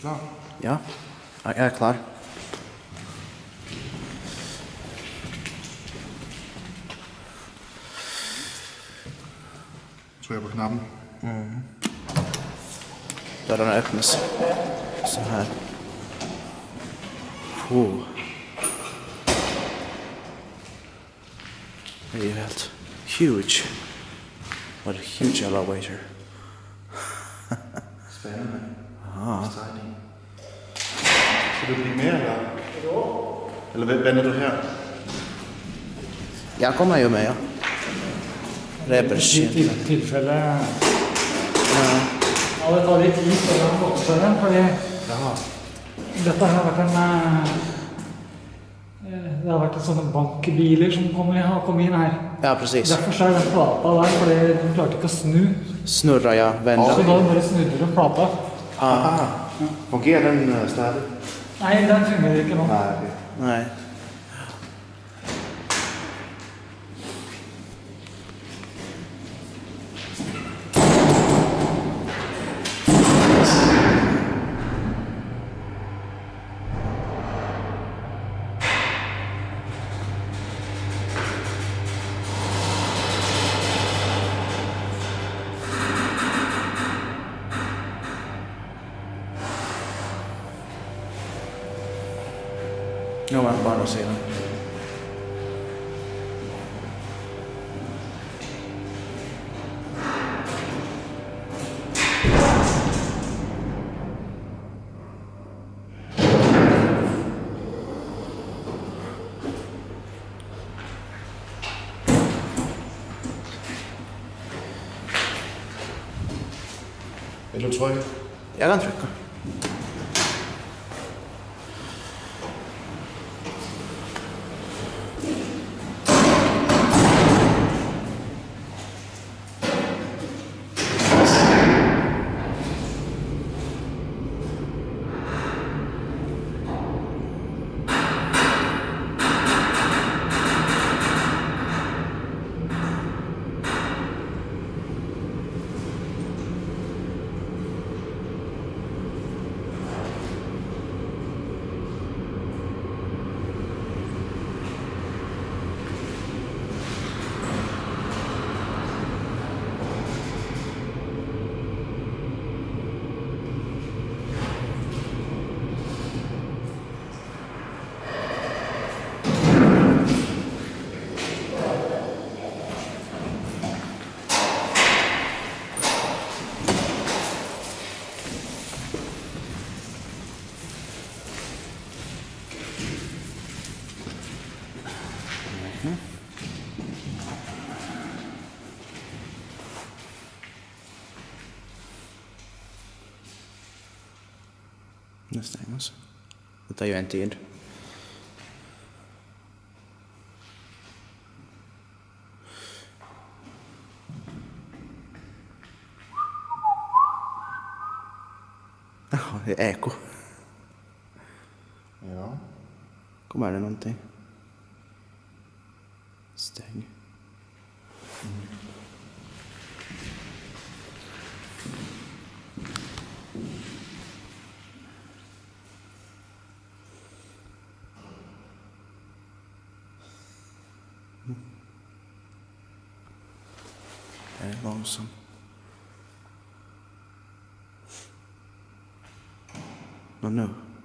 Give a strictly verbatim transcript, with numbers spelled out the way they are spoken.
Klar? Ja. Jeg er klar. Trykker på knappen. Mm. Dørene åpnes. Sånn her. Puh. Det er jo helt huge. What a huge elevator. Spændende. Ah. Skal du blive mere, eller? Eller hvad er du her? Jeg kommer jo med, ja. Ræberskjent. I dit tilfælde... Ja. Og det var lidt is, og der var også sådan, fordi... Ja. Dette har vært en... Det har vært sånne bankbiler som har kommet inn her. Ja, precis. Derfor så er den plata der, fordi den klarte ikke å snu. Snurra, ja. Vende. Så da bare snurrer den plata. Aha. Fungerer den stadig? Nei, den fungerer ikke nå. Nei. No más van a ser. Vil du trykke? Jeg kan trykke. Det stenges. Dette er jo en tid. Ja, det er eko. Ja. Kom her, det er noen ting. Steng. Det er langsomt. Nå, nå.